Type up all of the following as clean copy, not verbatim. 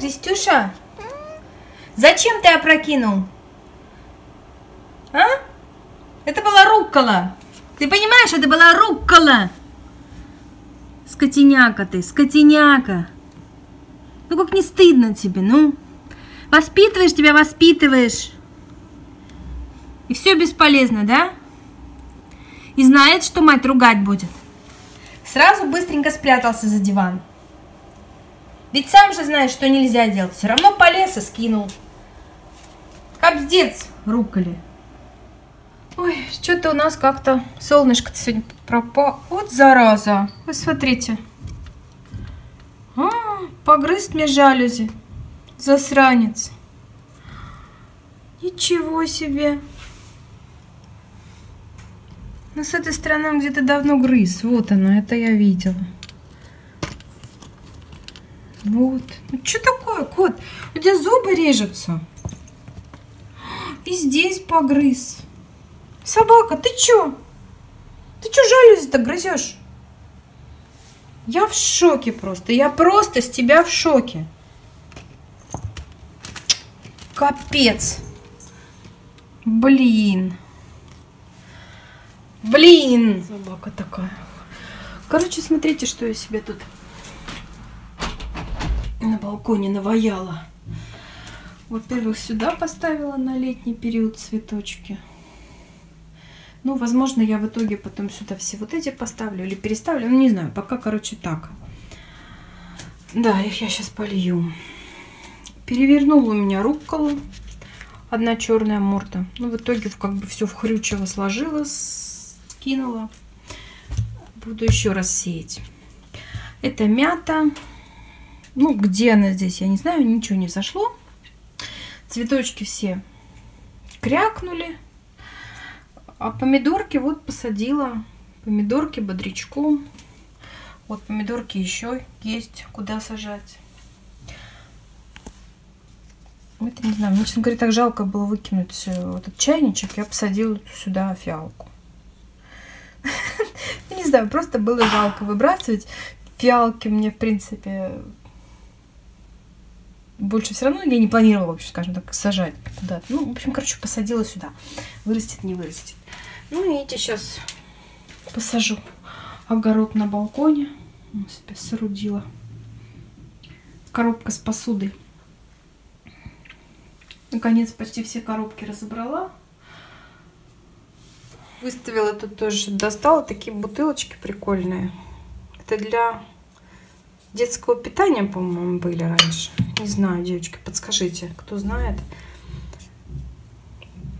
Пристюша, зачем ты опрокинул? А? Это была руккола. Ты понимаешь, это была руккола. Скотиняка ты, скотиняка. Ну как не стыдно тебе, ну? Воспитываешь тебя, воспитываешь. И все бесполезно, да? И знает, что мать ругать будет. Сразу быстренько спрятался за диван. Ведь сам же знаешь, что нельзя делать. Все равно полез и скинул. Кобздец руколи. Ой, что-то у нас как-то солнышко-то сегодня пропало. Вот зараза. Вы смотрите. Погрыз мне жалюзи. Засранец. Ничего себе. Но с этой стороны он где-то давно грыз. Вот оно, это я видела. Вот. Ну, что такое, кот? У тебя зубы режутся. И здесь погрыз. Собака, ты чё? Ты чё жалюзи-то грызешь? Я в шоке просто. Я просто с тебя в шоке. Капец. Блин. Блин. Собака такая. Короче, смотрите, что я себе тут на балконе наваяла. Во-первых, сюда поставила на летний период цветочки. Ну, возможно, я в итоге потом сюда все вот эти поставлю или переставлю. Ну, не знаю, пока, короче, так. Да, их я сейчас полью. Перевернула у меня рукколу. Одна черная морда. Ну, в итоге как бы все вхрючево сложила, скинула. Буду еще раз сеять. Это мята. Ну, где она здесь, я не знаю, ничего не зашло. Цветочки все крякнули. А помидорки вот посадила. Помидорки, бодрячку. Вот помидорки еще есть, куда сажать. Это не знаю, мне, честно говоря, так жалко было выкинуть этот чайничек. Я посадила сюда фиалку. Не знаю, просто было жалко выбрасывать. Фиалки мне, в принципе... Больше все равно я не планировала, вообще, скажем так, сажать куда-то. Ну, в общем, короче, посадила сюда. Вырастет, не вырастет. Ну, видите, сейчас посажу огород на балконе. Я себе соорудила. Коробка с посудой. Наконец, почти все коробки разобрала. Выставила тут тоже, достала такие бутылочки прикольные. Это для... детского питания, по-моему, были раньше. Не знаю, девочки, подскажите, кто знает.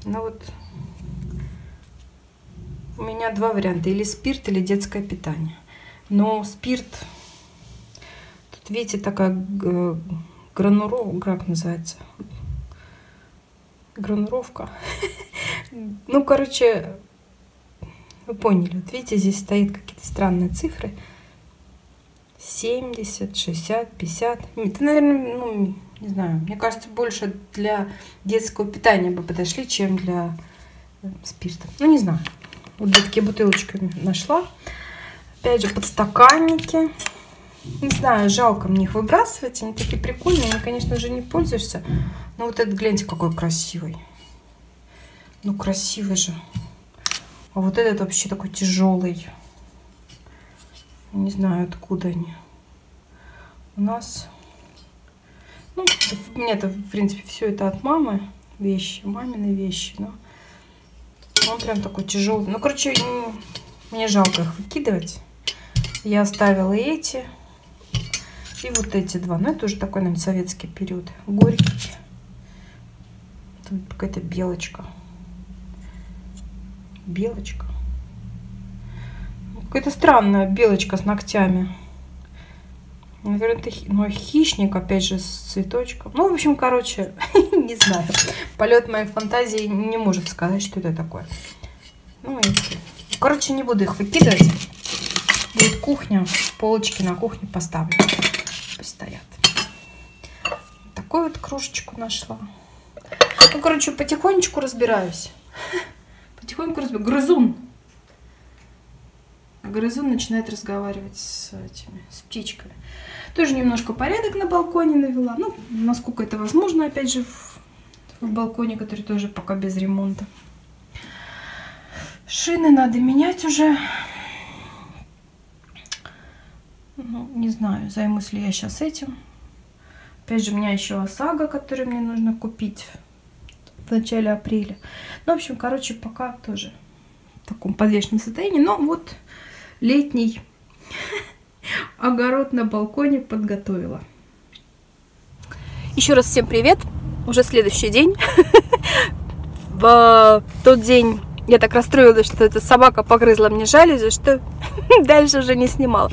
Ну вот, у меня два варианта. Или спирт, или детское питание. Но спирт... Тут, видите, такая грануровка, как называется? Грануровка. Ну, короче, вы поняли. Вот видите, здесь стоят какие-то странные цифры. 70, 60, 50. Это, наверное, ну, не знаю. Мне кажется, больше для детского питания бы подошли, чем для спирта. Ну, не знаю. Вот такие бутылочки нашла. Опять же, подстаканники. Не знаю, жалко мне их выбрасывать. Они такие прикольные. Они, конечно же, не пользуешься. Но вот этот, гляньте, какой красивый. Ну, красивый же. А вот этот вообще такой тяжелый. Не знаю, откуда они. У нас... Ну, у меня-то, в принципе, все это от мамы. Вещи, мамины вещи. Но он прям такой тяжелый. Ну, короче, мне жалко их выкидывать. Я оставила эти. И вот эти два. Ну, это уже такой, наверное, советский период. Горький. Тут какая-то белочка. Белочка. Какая-то странная белочка с ногтями. Наверное, это хищник, опять же, с цветочком. Ну, в общем, короче, не знаю. Полет моей фантазии не может сказать, что это такое. Ну, и... короче, не буду их выкидывать. Будет кухня, полочки на кухне поставлю. Постоят. Такую вот кружечку нашла. Ну, короче, потихонечку разбираюсь. Потихоньку разбираюсь. Грызун. Грызун начинает разговаривать с птичками. Тоже немножко порядок на балконе навела. Ну, насколько это возможно, опять же, в балконе, который тоже пока без ремонта. Шины надо менять уже. Ну, не знаю, займусь ли я сейчас этим. Опять же, у меня еще ОСАГО, который мне нужно купить в начале апреля. Ну, в общем, короче, пока тоже в таком подвешенном состоянии. Но вот летний огород на балконе подготовила. Еще раз всем привет. Уже следующий день. В тот день я так расстроилась, что эта собака погрызла мне жалюзи, что дальше уже не снимала.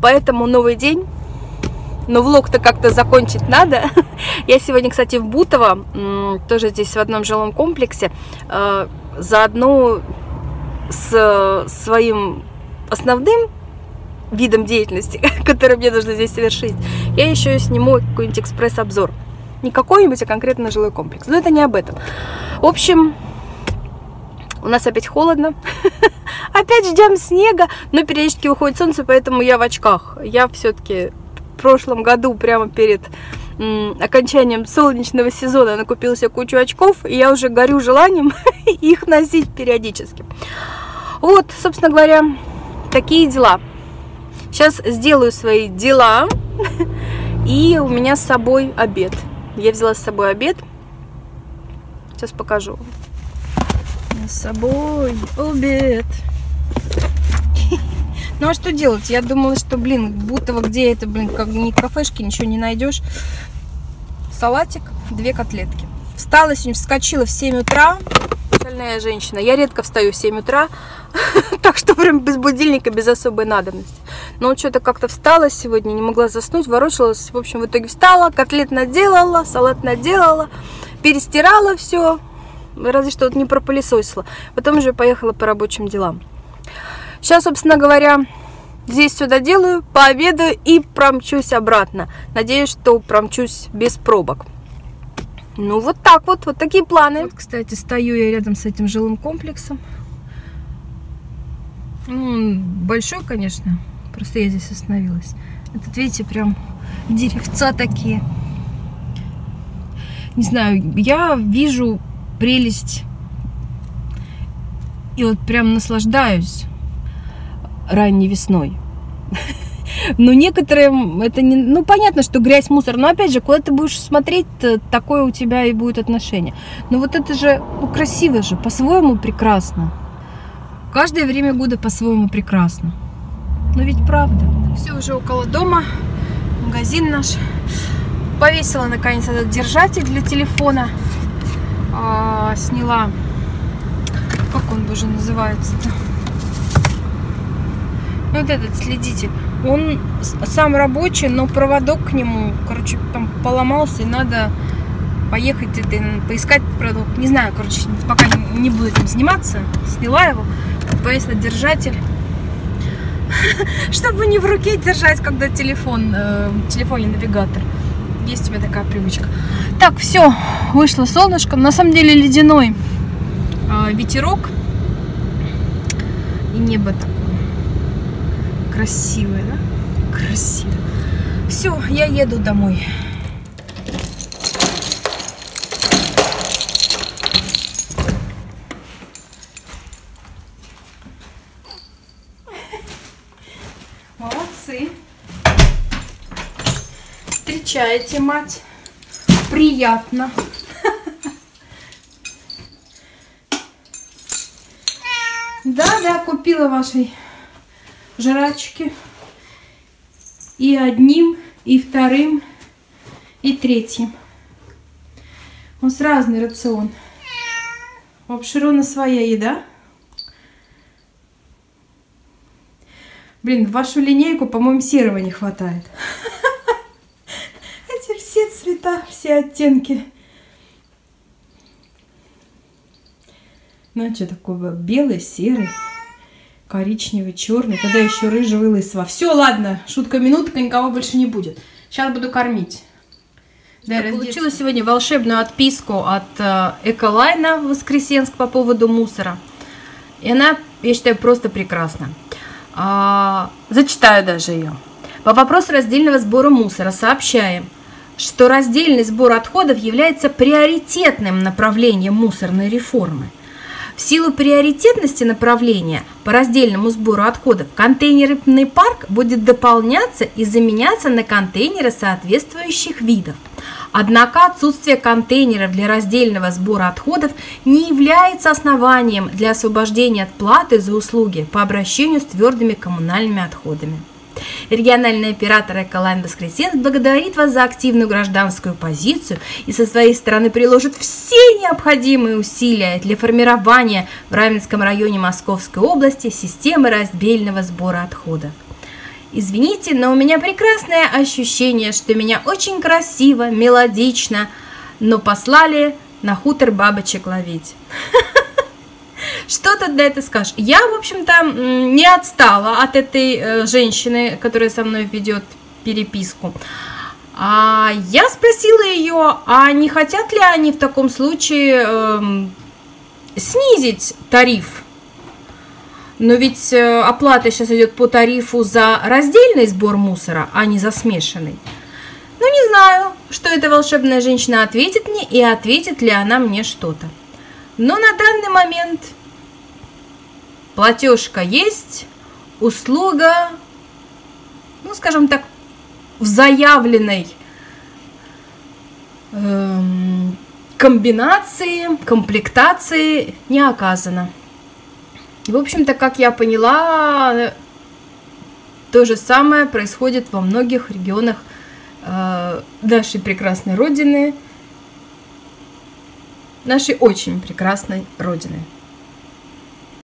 Поэтому новый день. Но влог-то как-то закончить надо. Я сегодня, кстати, в Бутово, тоже здесь в одном жилом комплексе, заодно с своим основным видом деятельности, который мне нужно здесь совершить, я еще сниму какой-нибудь экспресс-обзор. Не какой-нибудь, а конкретно жилой комплекс. Но это не об этом. В общем, у нас опять холодно. Опять ждем снега, но периодически выходит солнце, поэтому я в очках. Я все-таки... В прошлом году, прямо перед окончанием солнечного сезона, накупила себе кучу очков, и я уже горю желанием их носить периодически. Вот, собственно говоря, такие дела. Сейчас сделаю свои дела, и у меня с собой обед. Я взяла с собой обед. Сейчас покажу. С собой обед. Ну а что делать? Я думала, что, блин, Бутово, где это, блин, как ни кафешки, ничего не найдешь. Салатик, две котлетки. Встала сегодня, вскочила в 7 утра. Остальная женщина. Я редко встаю в 7 утра, так что прям без будильника, без особой надобности. Но вот что-то как-то встала сегодня, не могла заснуть, ворочалась. В общем, в итоге встала, котлет наделала, салат наделала, перестирала все. Разве что вот не пропылесосила. Потом уже поехала по рабочим делам. Сейчас, собственно говоря, здесь все доделаю, пообедаю и промчусь обратно. Надеюсь, что промчусь без пробок. Ну, вот так вот, вот такие планы. Вот, кстати, стою я рядом с этим жилым комплексом. Большой, конечно, просто я здесь остановилась. Этот, видите, прям деревца такие. Не знаю, я вижу прелесть и вот прям наслаждаюсь ранней весной. Но некоторым это не... Ну, понятно, что грязь, мусор, но, опять же, куда ты будешь смотреть, такое у тебя и будет отношение. Но вот это же, ну, красиво же, по-своему прекрасно. Каждое время года по-своему прекрасно. Но ведь правда. Все уже около дома, магазин наш. Повесила, наконец, этот держатель для телефона. Сняла... Как он уже называется-то? Вот этот следитель, он сам рабочий, но проводок к нему, короче, там поломался, и надо поехать и поискать продукт. Не знаю, короче, пока не буду этим заниматься. Сняла его, повесила держатель, чтобы не в руке держать, когда телефон, телефонный навигатор. Есть у меня такая привычка. Так, все, вышло солнышко. На самом деле ледяной ветерок и небо такое. Красивая, да? Красиво. Все, я еду домой. Молодцы. Встречаете, мать. Приятно. Да-да, купила вашей жрачки и одним, и вторым, и третьим. У нас разный рацион. У Обширона своя еда. Блин, вашу линейку, по-моему, серого не хватает. Эти все цвета, все оттенки. Ну, что такое? Белый, серый. Коричневый, черный, тогда еще рыжий, лысого. Все, ладно, шутка-минутка, никого больше не будет. Сейчас буду кормить. Да, я получила сегодня волшебную отписку от Эколайна в Воскресенск по поводу мусора. И она, я считаю, просто прекрасна. Зачитаю даже ее. По вопросу раздельного сбора мусора сообщаем, что раздельный сбор отходов является приоритетным направлением мусорной реформы. В силу приоритетности направления по раздельному сбору отходов контейнерный парк будет дополняться и заменяться на контейнеры соответствующих видов. Однако отсутствие контейнеров для раздельного сбора отходов не является основанием для освобождения от платы за услуги по обращению с твердыми коммунальными отходами. Региональный оператор «Эколайн» Воскресенск благодарит вас за активную гражданскую позицию и со своей стороны приложит все необходимые усилия для формирования в Раменском районе Московской области системы раздельного сбора отходов. Извините, но у меня прекрасное ощущение, что меня очень красиво, мелодично, но послали на хутор бабочек ловить. Что ты для этого скажешь? Я, в общем-то, не отстала от этой женщины, которая со мной ведет переписку. Я спросила ее, а не хотят ли они в таком случае снизить тариф? Но ведь оплата сейчас идет по тарифу за раздельный сбор мусора, а не за смешанный. Ну, не знаю, что эта волшебная женщина ответит мне и ответит ли она мне что-то. Но на данный момент платежка есть, услуга, ну, скажем так, в заявленной комбинации, комплектации не оказана. В общем-то, как я поняла, то же самое происходит во многих регионах нашей прекрасной Родины. Нашей очень прекрасной Родины.